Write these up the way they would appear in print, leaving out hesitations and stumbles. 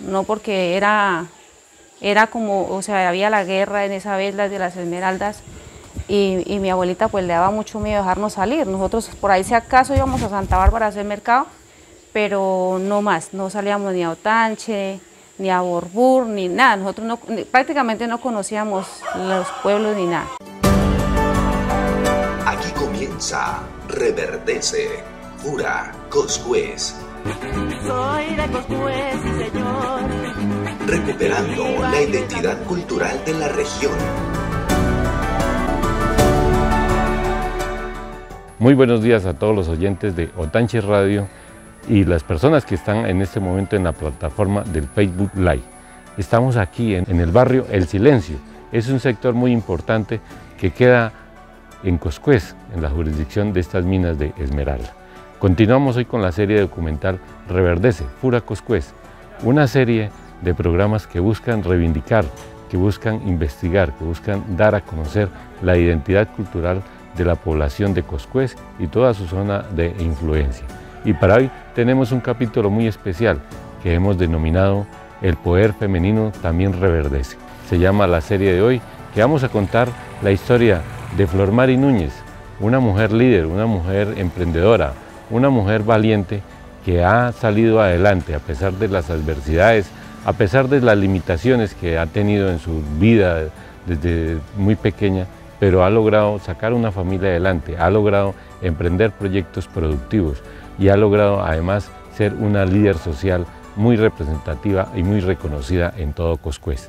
No, porque era como, o sea, había la guerra en esa vez, las de las Esmeraldas, y mi abuelita pues le daba mucho miedo dejarnos salir. Nosotros por ahí si acaso íbamos a Santa Bárbara a hacer mercado, pero no más, no salíamos ni a Otanche, ni a Borbur, ni nada. Nosotros prácticamente no conocíamos los pueblos ni nada. Aquí comienza Reverdece, Fura Coscuez. Soy de Coscuez, señor. Recuperando la identidad cultural de la región. Muy buenos días a todos los oyentes de Otanche Radio y las personas que están en este momento en la plataforma del Facebook Live. Estamos aquí en el barrio El Silencio. Es un sector muy importante que queda en Coscuez, en la jurisdicción de estas minas de Esmeralda. Continuamos hoy con la serie documental Reverdece, Fura Coscuez, una serie de programas que buscan reivindicar, que buscan investigar, que buscan dar a conocer la identidad cultural de la población de Coscuez y toda su zona de influencia. Y para hoy tenemos un capítulo muy especial que hemos denominado El Poder Femenino También Reverdece. Se llama la serie de hoy, que vamos a contar la historia de Flor Mary Núñez, una mujer líder, una mujer emprendedora, una mujer valiente que ha salido adelante a pesar de las adversidades, a pesar de las limitaciones que ha tenido en su vida desde muy pequeña, pero ha logrado sacar una familia adelante, ha logrado emprender proyectos productivos y ha logrado además ser una líder social muy representativa y muy reconocida en todo Coscuez.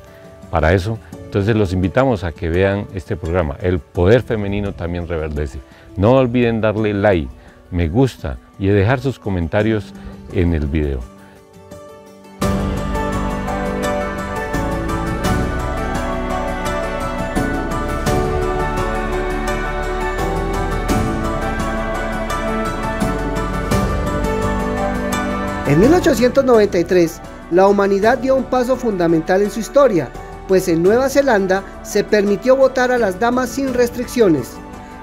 Para eso, entonces los invitamos a que vean este programa, El Poder Femenino También Reverdece. No olviden darle like, me gusta y dejar sus comentarios en el video. En 1893, la humanidad dio un paso fundamental en su historia, pues en Nueva Zelanda se permitió votar a las damas sin restricciones.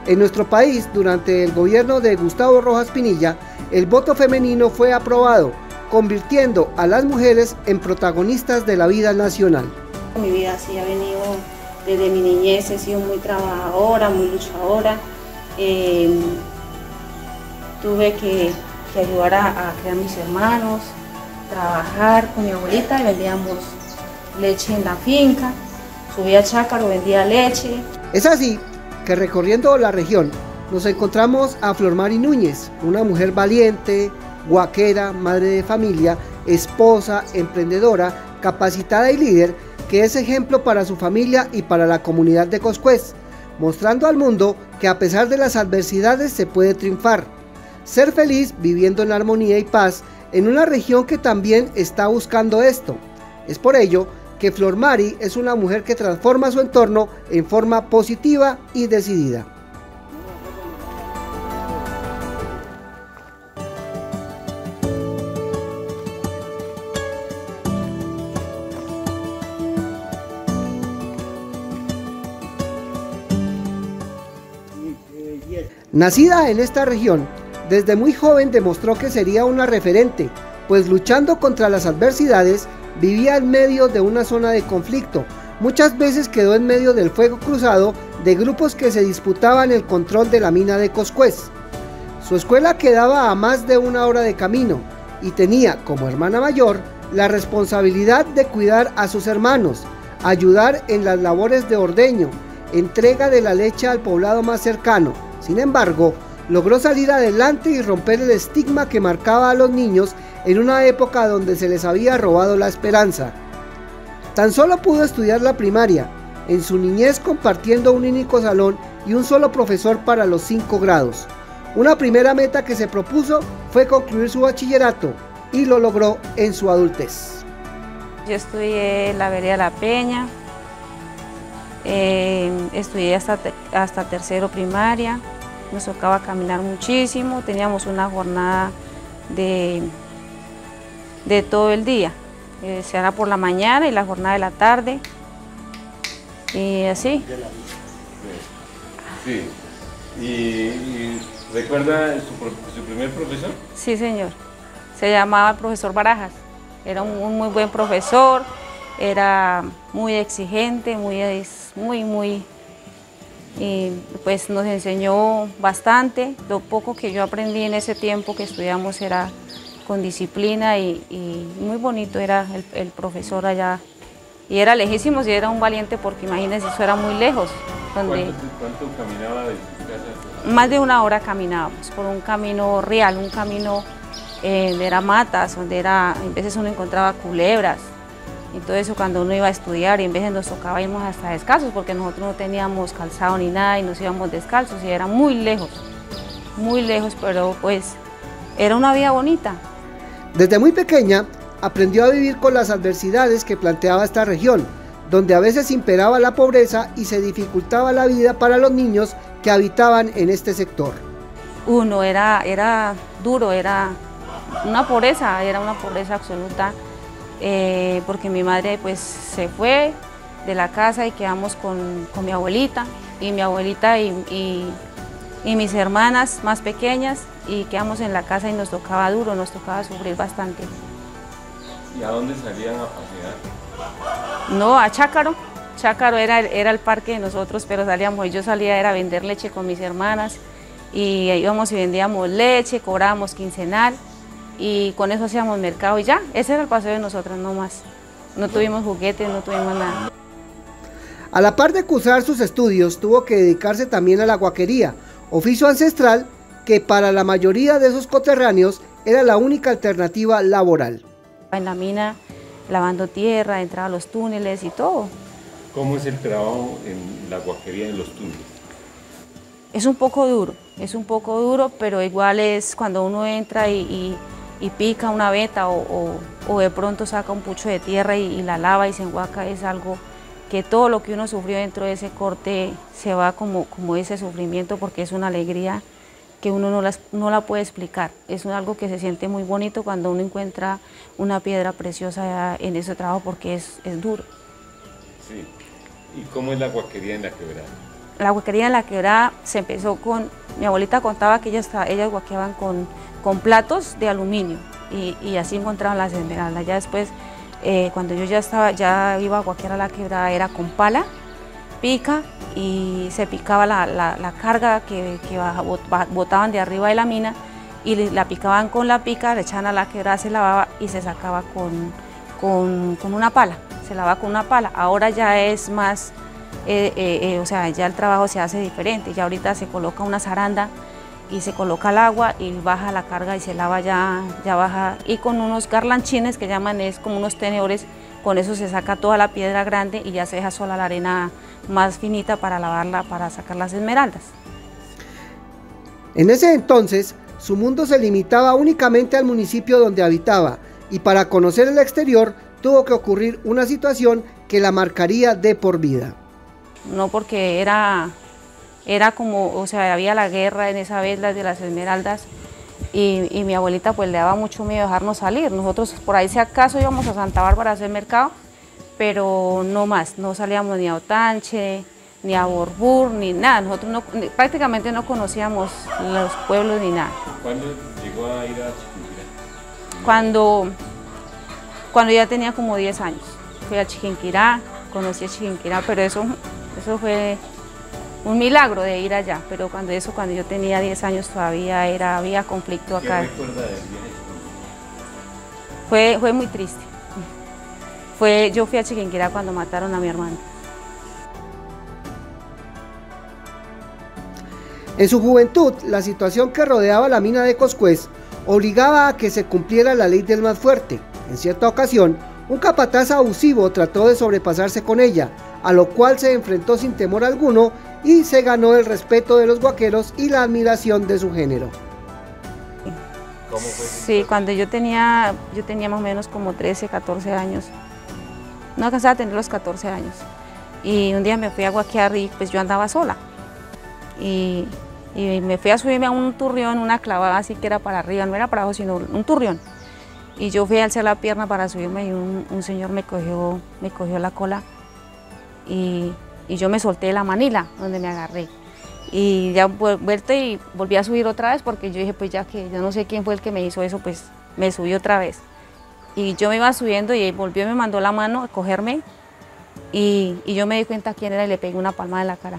En nuestro país, durante el gobierno de Gustavo Rojas Pinilla, el voto femenino fue aprobado, convirtiendo a las mujeres en protagonistas de la vida nacional. Mi vida sí ha venido desde mi niñez, he sido muy trabajadora, muy luchadora. Tuve que ayudar a criar a mis hermanos, trabajar con mi abuelita y vendíamos leche en la finca. Subía a Chácaro, vendía leche. Es así que recorriendo la región nos encontramos a Flor Mary Núñez, una mujer valiente, guaquera, madre de familia, esposa, emprendedora, capacitada y líder, que es ejemplo para su familia y para la comunidad de Coscuez, mostrando al mundo que a pesar de las adversidades se puede triunfar, ser feliz viviendo en armonía y paz en una región que también está buscando esto. Es por ello que Flor Mary es una mujer que transforma su entorno en forma positiva y decidida. Nacida en esta región, desde muy joven demostró que sería una referente, pues luchando contra las adversidades, vivía en medio de una zona de conflicto. Muchas veces quedó en medio del fuego cruzado de grupos que se disputaban el control de la mina de Coscuez. Su escuela quedaba a más de una hora de camino y tenía como hermana mayor la responsabilidad de cuidar a sus hermanos, ayudar en las labores de ordeño, entrega de la leche al poblado más cercano. Sin embargo, logró salir adelante y romper el estigma que marcaba a los niños en una época donde se les había robado la esperanza. Tan solo pudo estudiar la primaria, en su niñez compartiendo un único salón y un solo profesor para los 5 grados. Una primera meta que se propuso fue concluir su bachillerato y lo logró en su adultez. Yo estudié en la vereda La Peña, estudié hasta tercero primaria, nos tocaba caminar muchísimo, teníamos una jornada de todo el día, se hará por la mañana y la jornada de la tarde, y así. Sí. ¿Y recuerda su primer profesor? Sí, señor, se llamaba el profesor Barajas. Era un muy buen profesor, era muy exigente, y pues nos enseñó bastante. Lo poco que yo aprendí en ese tiempo que estudiamos era con disciplina y muy bonito era el profesor allá. Y era lejísimo, y era un valiente porque imagínense, eso era muy lejos. Donde ¿Cuánto caminaba de tu casa? Más de una hora caminábamos por un camino real, un camino donde era matas, donde era, a veces uno encontraba culebras. Y todo eso cuando uno iba a estudiar, y en veces nos tocaba irnos hasta descalzos porque nosotros no teníamos calzado ni nada y nos íbamos descalzos y era muy lejos, pero pues era una vida bonita. Desde muy pequeña aprendió a vivir con las adversidades que planteaba esta región, donde a veces imperaba la pobreza y se dificultaba la vida para los niños que habitaban en este sector. Uno era duro, era una pobreza absoluta. Porque mi madre pues se fue de la casa y quedamos con mi abuelita y mis hermanas más pequeñas y quedamos en la casa y nos tocaba duro, nos tocaba sufrir bastante. ¿Y a dónde salían a pasear? No, a Chácaro. Chácaro era el parque de nosotros, pero salíamos, yo salía era a vender leche con mis hermanas y íbamos y vendíamos leche, cobrábamos quincenal. Y con eso hacíamos mercado y ya, ese era el paseo de nosotras, no más. No tuvimos juguetes, no tuvimos nada. A la par de cursar sus estudios, tuvo que dedicarse también a la guaquería, oficio ancestral que para la mayoría de sus coterráneos era la única alternativa laboral. En la mina, lavando tierra, entraba a los túneles y todo. ¿Cómo es el trabajo en la guaquería en los túneles? Es un poco duro, pero igual es cuando uno entra y pica una veta o de pronto saca un pucho de tierra y la lava y se enhuaca, es algo que todo lo que uno sufrió dentro de ese corte se va como ese sufrimiento, porque es una alegría que uno no la puede explicar. Es algo que se siente muy bonito cuando uno encuentra una piedra preciosa en ese trabajo, porque es duro. Sí. ¿Y cómo es la guaquería en la quebrada? La guaquería en la quebrada se empezó con... Mi abuelita contaba que ellas guaqueaban con platos de aluminio y así encontraban las esmeraldas. Ya después, cuando yo ya iba a guaquear a la quebrada, era con pala, pica y se picaba la carga que botaban de arriba de la mina y la picaban con la pica, le echaban a la quebrada, se lavaba y se sacaba con una pala, se lavaba con una pala. Ahora ya es más... o sea, ya el trabajo se hace diferente, ya ahorita se coloca una zaranda y se coloca el agua y baja la carga y se lava ya baja, y con unos garlanchines que llaman, es como unos tenedores, con eso se saca toda la piedra grande y ya se deja sola la arena más finita para lavarla, para sacar las esmeraldas. En ese entonces, su mundo se limitaba únicamente al municipio donde habitaba, y para conocer el exterior tuvo que ocurrir una situación que la marcaría de por vida. No, porque era como, o sea, había la guerra en esa vez, las de las esmeraldas, y mi abuelita pues le daba mucho miedo dejarnos salir. Nosotros por ahí si acaso íbamos a Santa Bárbara a hacer mercado, pero no más, no salíamos ni a Otanche, ni a Borbur, ni nada. Nosotros prácticamente no conocíamos los pueblos ni nada. ¿Cuándo llegó a ir a Chiquinquirá? Cuando ya tenía como 10 años, fui a Chiquinquirá. Conocí a Chiquinquirá, pero eso fue un milagro de ir allá, pero cuando yo tenía 10 años todavía había conflicto acá. ¿Qué recuerda del viaje? Fue muy triste. Yo fui a Chiquinquirá cuando mataron a mi hermano. En su juventud, la situación que rodeaba la mina de Coscuez obligaba a que se cumpliera la ley del más fuerte. En cierta ocasión, un capataz abusivo trató de sobrepasarse con ella, a lo cual se enfrentó sin temor alguno y se ganó el respeto de los guaqueros y la admiración de su género. Sí, cuando yo tenía más o menos como 13, 14 años, no alcanzaba a tener los 14 años, y un día me fui a guaquear y pues yo andaba sola, y me fui a subirme a un turrión, una clavada así que era para arriba, no era para abajo sino un turrión. Y yo fui a alzar la pierna para subirme y un señor me cogió la cola y yo me solté de la manila donde me agarré. Y ya volví a subir otra vez porque yo dije pues ya no sé quién fue el que me hizo eso, pues me subí otra vez. y yo me iba subiendo y él volvió y me mandó la mano a cogerme y yo me di cuenta quién era y le pegué una palmada en la cara.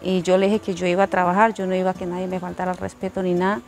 Y yo le dije que yo iba a trabajar, yo no iba a que nadie me faltara el respeto ni nada.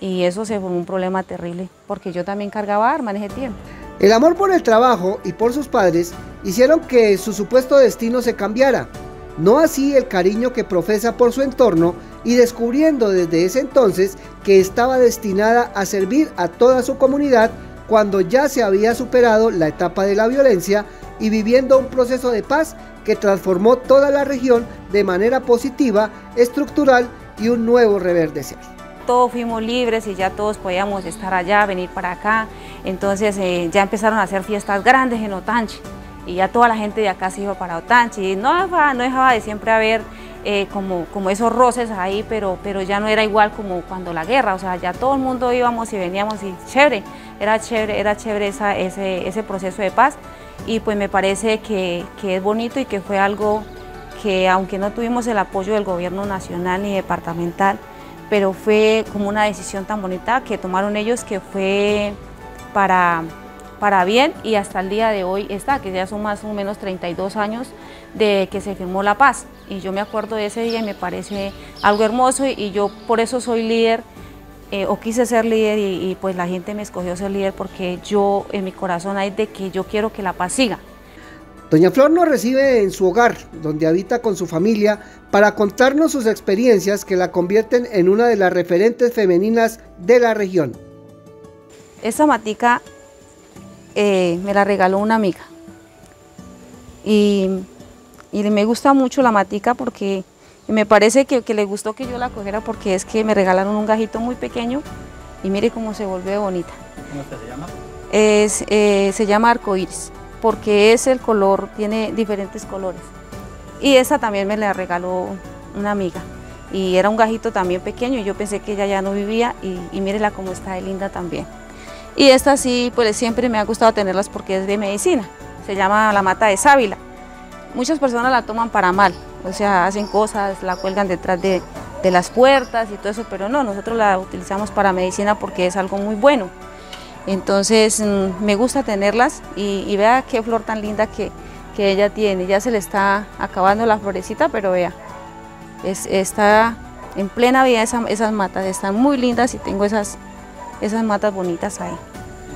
Y eso se fue un problema terrible, porque yo también cargaba arma en ese tiempo. El amor por el trabajo y por sus padres hicieron que su supuesto destino se cambiara. No así el cariño que profesa por su entorno y descubriendo desde ese entonces que estaba destinada a servir a toda su comunidad cuando ya se había superado la etapa de la violencia y viviendo un proceso de paz que transformó toda la región de manera positiva, estructural y un nuevo reverdecer. Todos fuimos libres y ya todos podíamos estar allá, venir para acá, entonces ya empezaron a hacer fiestas grandes en Otanche y ya toda la gente de acá se iba para Otanche y no dejaba de siempre haber como esos roces ahí, pero ya no era igual como cuando la guerra, o sea, ya todo el mundo íbamos y veníamos y chévere, era chévere ese proceso de paz y pues me parece que es bonito y que fue algo que aunque no tuvimos el apoyo del gobierno nacional ni departamental, pero fue como una decisión tan bonita que tomaron ellos que fue para bien y hasta el día de hoy está, que ya son más o menos 32 años de que se firmó la paz y yo me acuerdo de ese día y me parece algo hermoso y yo por eso soy líder o quise ser líder y pues la gente me escogió ser líder porque yo en mi corazón hay de que yo quiero que la paz siga. Doña Flor nos recibe en su hogar, donde habita con su familia, para contarnos sus experiencias que la convierten en una de las referentes femeninas de la región. Esta matica me la regaló una amiga y me gusta mucho la matica porque me parece que le gustó que yo la cogiera porque es que me regalaron un gajito muy pequeño y mire cómo se volvió bonita. ¿Cómo es que se llama? Se llama arcoíris, porque es el color, tiene diferentes colores. Y esa también me la regaló una amiga. Y era un gajito también pequeño y yo pensé que ella ya no vivía y mírela cómo está de linda también. Y esta sí, pues siempre me ha gustado tenerlas porque es de medicina. Se llama la mata de sábila. Muchas personas la toman para mal, o sea, hacen cosas, la cuelgan detrás de las puertas y todo eso, pero no, nosotros la utilizamos para medicina porque es algo muy bueno. Entonces me gusta tenerlas y vea qué flor tan linda que ella tiene, ya se le está acabando la florecita, pero vea, está en plena vida esas matas, están muy lindas y tengo esas matas bonitas ahí.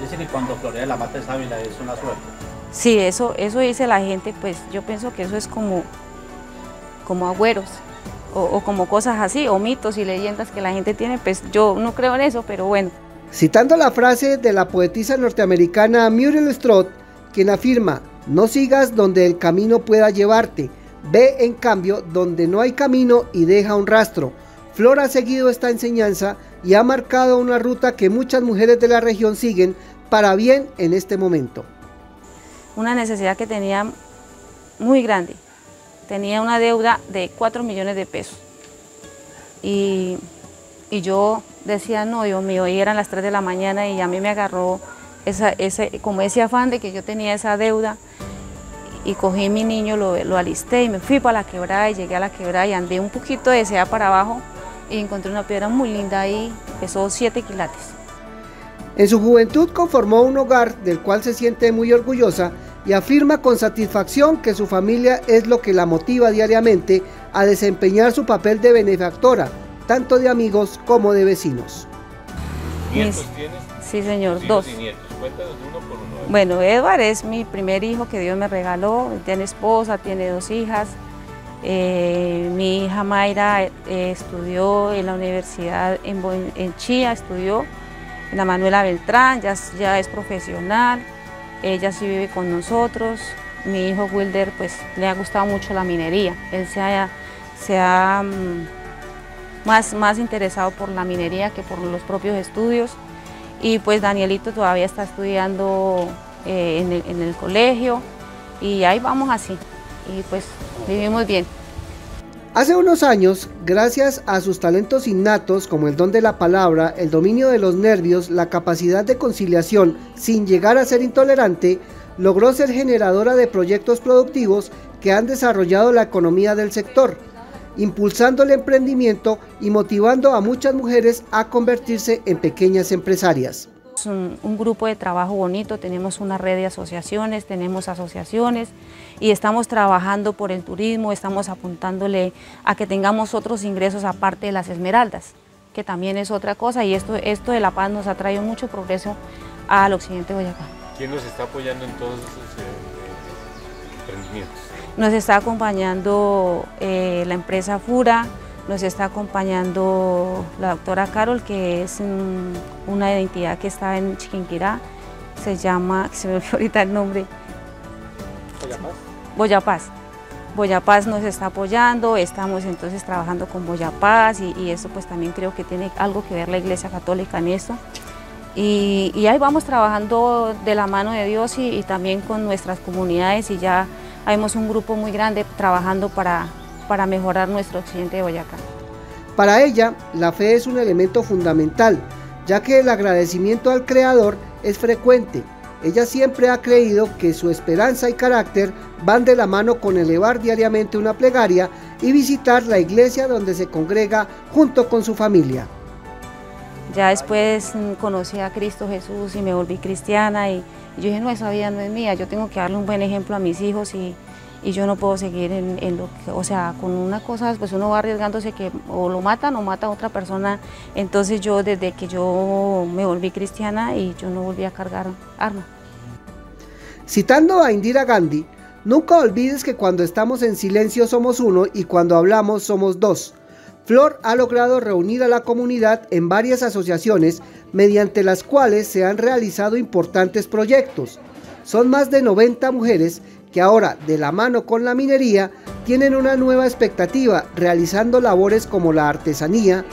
Dice que cuando florea la mata de sábila es una suerte. Sí, eso dice la gente, pues yo pienso que eso es como agüeros o como cosas así, o mitos y leyendas que la gente tiene, pues yo no creo en eso, pero bueno. Citando la frase de la poetisa norteamericana Muriel Strott, quien afirma, no sigas donde el camino pueda llevarte, ve en cambio donde no hay camino y deja un rastro. Flor ha seguido esta enseñanza y ha marcado una ruta que muchas mujeres de la región siguen para bien en este momento. Una necesidad que tenía muy grande, tenía una deuda de 4 millones de pesos y yo decía, no, Dios mío, y eran las 3 de la mañana y a mí me agarró como ese afán de que yo tenía esa deuda y cogí mi niño, lo alisté y me fui para la quebrada y llegué a la quebrada y andé un poquito de sea para abajo y encontré una piedra muy linda ahí, pesó 7 quilates. En su juventud conformó un hogar del cual se siente muy orgullosa y afirma con satisfacción que su familia es lo que la motiva diariamente a desempeñar su papel de benefactora, tanto de amigos como de vecinos. ¿Nietos tienes? Sí, señor, dos. Y nietos. Cuéntanos uno por uno. Bueno, Edward es mi primer hijo que Dios me regaló, tiene esposa, tiene 2 hijas. Mi hija Mayra estudió en la universidad en Chía, estudió en la Manuela Beltrán, ya es profesional, ella sí vive con nosotros. Mi hijo Wilder, pues le ha gustado mucho la minería, él se ha más interesado por la minería que por los propios estudios y pues Danielito todavía está estudiando en el colegio y ahí vamos así y pues vivimos bien. Hace unos años, gracias a sus talentos innatos como el don de la palabra, el dominio de los nervios, la capacidad de conciliación sin llegar a ser intolerante, logró ser generadora de proyectos productivos que han desarrollado la economía del sector, impulsando el emprendimiento y motivando a muchas mujeres a convertirse en pequeñas empresarias. un grupo de trabajo bonito, tenemos una red de asociaciones, tenemos asociaciones y estamos trabajando por el turismo, estamos apuntándole a que tengamos otros ingresos aparte de las esmeraldas, que también es otra cosa, y esto de La Paz nos ha traído mucho progreso al occidente de Boyacá. ¿Quién nos está apoyando en todos esos emprendimientos? Nos está acompañando la empresa Fura, nos está acompañando la doctora Carol, que es una entidad que está en Chiquinquirá, se llama, se me olvidó ahorita el nombre. ¿Boyapaz? Boyapaz. Boyapaz nos está apoyando, estamos entonces trabajando con Boyapaz y eso pues también creo que tiene algo que ver la Iglesia Católica en esto. Y ahí vamos trabajando de la mano de Dios y también con nuestras comunidades, y ya hemos un grupo muy grande trabajando para mejorar nuestro occidente de Boyacá. Para ella, la fe es un elemento fundamental, ya que el agradecimiento al Creador es frecuente. Ella siempre ha creído que su esperanza y carácter van de la mano con elevar diariamente una plegaria y visitar la iglesia donde se congrega junto con su familia. Ya después conocí a Cristo Jesús y me volví cristiana y yo dije, no, esa vida no es mía, yo tengo que darle un buen ejemplo a mis hijos y yo no puedo seguir en lo que, o sea, con una cosa, pues uno va arriesgándose que o lo matan o mata a otra persona. Entonces yo, desde que yo me volví cristiana, y yo no volví a cargar arma. Citando a Indira Gandhi, nunca olvides que cuando estamos en silencio somos uno y cuando hablamos somos dos. Flor ha logrado reunir a la comunidad en varias asociaciones mediante las cuales se han realizado importantes proyectos. Son más de 90 mujeres que ahora, de la mano con la minería, tienen una nueva expectativa realizando labores como la artesanía,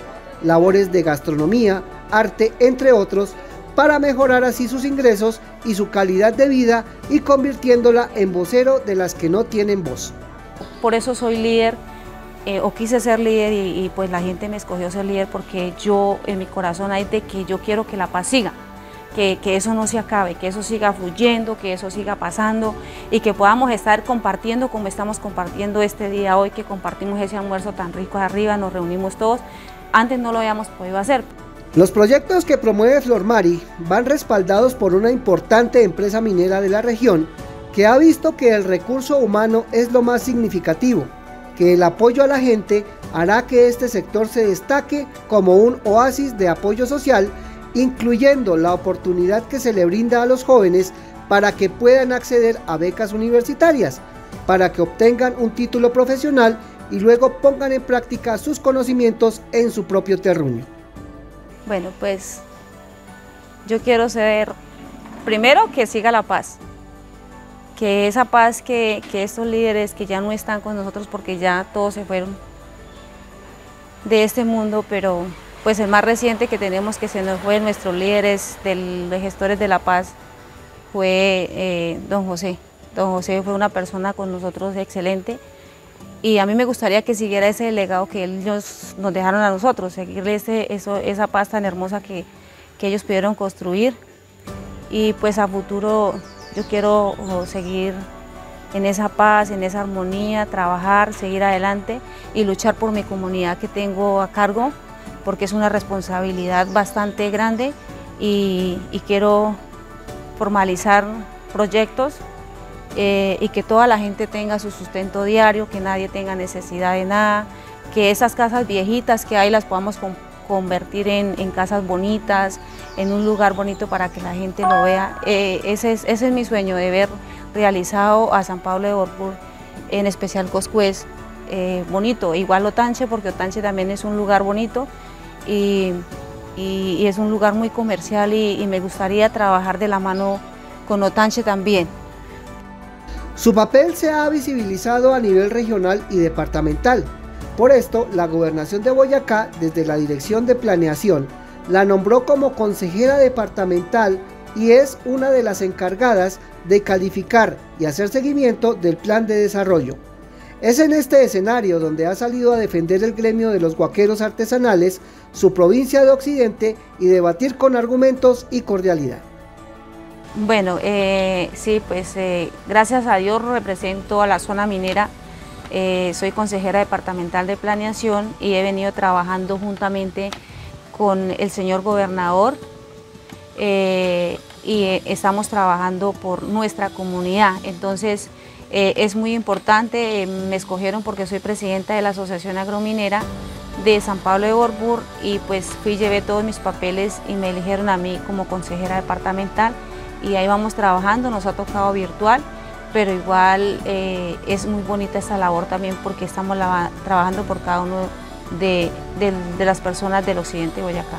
labores de gastronomía, arte, entre otros, para mejorar así sus ingresos y su calidad de vida y convirtiéndola en vocero de las que no tienen voz. Por eso soy líder. O quise ser líder y pues la gente me escogió ser líder porque yo en mi corazón hay de que yo quiero que La Paz siga, que eso no se acabe, que eso siga fluyendo, que eso siga pasando y que podamos estar compartiendo como estamos compartiendo este día hoy, que compartimos ese almuerzo tan rico arriba, nos reunimos todos, antes no lo habíamos podido hacer. Los proyectos que promueve Flor Mary van respaldados por una importante empresa minera de la región que ha visto que el recurso humano es lo más significativo, que el apoyo a la gente hará que este sector se destaque como un oasis de apoyo social, incluyendo la oportunidad que se le brinda a los jóvenes para que puedan acceder a becas universitarias, para que obtengan un título profesional y luego pongan en práctica sus conocimientos en su propio terruño. Bueno, pues yo quiero ser, primero, que siga la paz. Que esa paz que estos líderes que ya no están con nosotros porque ya todos se fueron de este mundo, pero pues el más reciente que tenemos que se nos fue, nuestros líderes de gestores de la paz, fue don José. Don José fue una persona con nosotros excelente y a mí me gustaría que siguiera ese legado que ellos nos dejaron a nosotros, seguirle esa paz tan hermosa que ellos pudieron construir, y pues a futuro yo quiero seguir en esa paz, en esa armonía, trabajar, seguir adelante y luchar por mi comunidad que tengo a cargo, porque es una responsabilidad bastante grande y quiero formalizar proyectos y que toda la gente tenga su sustento diario, que nadie tenga necesidad de nada, que esas casas viejitas que hay las podamos convertir en casas bonitas, en un lugar bonito para que la gente lo vea. Ese es mi sueño, de ver realizado a San Pablo de Borbur, en especial Coscuez, bonito. Igual Otanche, porque Otanche también es un lugar bonito y es un lugar muy comercial y me gustaría trabajar de la mano con Otanche también. Su papel se ha visibilizado a nivel regional y departamental. Por esto, la Gobernación de Boyacá, desde la Dirección de Planeación, la nombró como consejera departamental y es una de las encargadas de calificar y hacer seguimiento del plan de desarrollo. Es en este escenario donde ha salido a defender el gremio de los guaqueros artesanales, su provincia de Occidente, y debatir con argumentos y cordialidad. Bueno, sí, pues gracias a Dios represento a la zona minera. Soy consejera departamental de planeación y he venido trabajando juntamente con el señor gobernador y estamos trabajando por nuestra comunidad. Entonces es muy importante, me escogieron porque soy presidenta de la Asociación Agrominera de San Pablo de Borbur y pues fui, llevé todos mis papeles y me eligieron a mí como consejera departamental y ahí vamos trabajando, nos ha tocado virtual, pero igual es muy bonita esta labor también porque estamos trabajando por cada uno de las personas del occidente de Boyacá.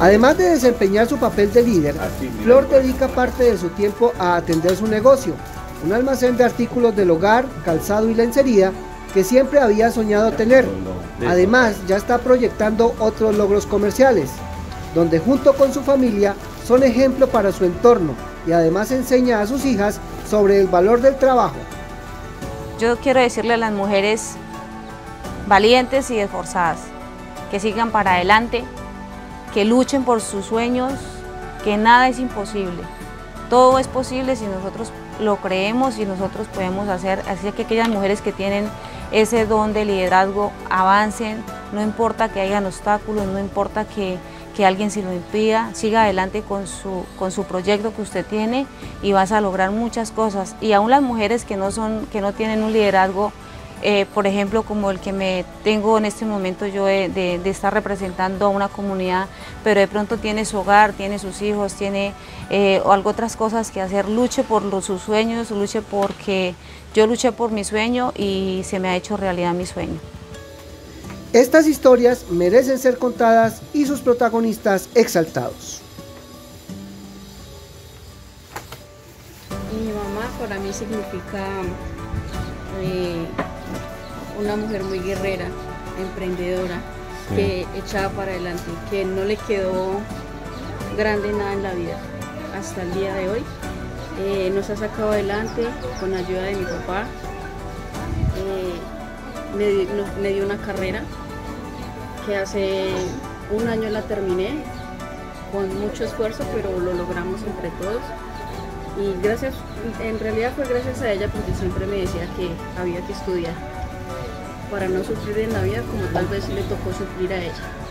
Además de desempeñar su papel de líder, Flor dedica parte de su tiempo a atender su negocio, un almacén de artículos del hogar, calzado y lencería que siempre había soñado tener. Además, ya está proyectando otros logros comerciales, donde junto con su familia son ejemplo para su entorno y además enseña a sus hijas sobre el valor del trabajo. Yo quiero decirle a las mujeres valientes y esforzadas que sigan para adelante, que luchen por sus sueños, que nada es imposible. Todo es posible si nosotros lo creemos y nosotros podemos hacer. Así que aquellas mujeres que tienen ese don de liderazgo avancen, no importa que hayan obstáculos, no importa que alguien se lo impida, siga adelante con su proyecto que usted tiene y vas a lograr muchas cosas. Y aún las mujeres que no tienen un liderazgo, por ejemplo, como el que me tengo en este momento yo de estar representando a una comunidad, pero de pronto tiene su hogar, tiene sus hijos, tiene otras cosas que hacer, luche por sus sueños, luche porque yo luché por mi sueño y se me ha hecho realidad mi sueño. Estas historias merecen ser contadas y sus protagonistas exaltados. Mi mamá para mí significa una mujer muy guerrera, emprendedora, sí, que echaba para adelante, que no le quedó grande nada en la vida hasta el día de hoy. Nos ha sacado adelante con la ayuda de mi papá, me dio una carrera que hace un año la terminé con mucho esfuerzo, pero lo logramos entre todos. Y gracias, en realidad fue gracias a ella porque siempre me decía que había que estudiar para no sufrir en la vida como tal vez le tocó sufrir a ella.